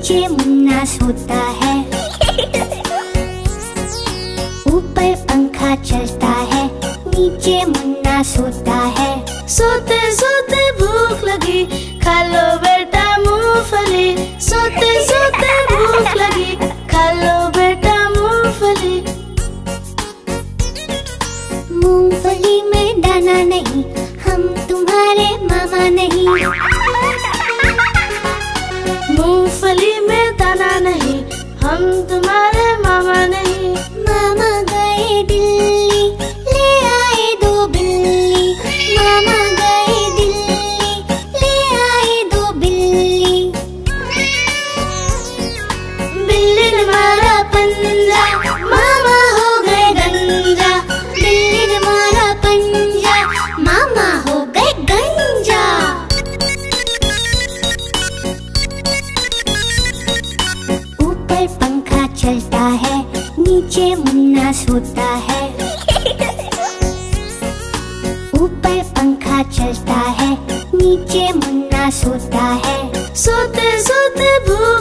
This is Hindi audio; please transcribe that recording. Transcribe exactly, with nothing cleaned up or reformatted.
नीचे मुन्ना सोता है, ऊपर पंखा चलता है, नीचे मुन्ना सोता है। सोते सोते भूख लगी, खा लो बेटा मूंगफली। सोते सोते भूख लगी, खा लो बेटा मूंगफली। मूंगफली में दाना नहीं, हम तुम्हारे मामा नहीं। मूंगफली में दाना नहीं, हम तुम्हारे मामा नहीं। मामा गए दिल्ली, ले आए दो बिल्ली। मामा गए दिल्ली, ले आए दो बिल्ली। बिल्ली ने मारा पंजा, मामा हो गए गंजा। बिल्ली ने मारा पंजा, मामा हो गए गंजा। ऊपर पंखा चलता है, नीचे मुन्ना सोता है। ऊपर पंखा चलता है, नीचे मुन्ना सोता है। सोते सोते भूख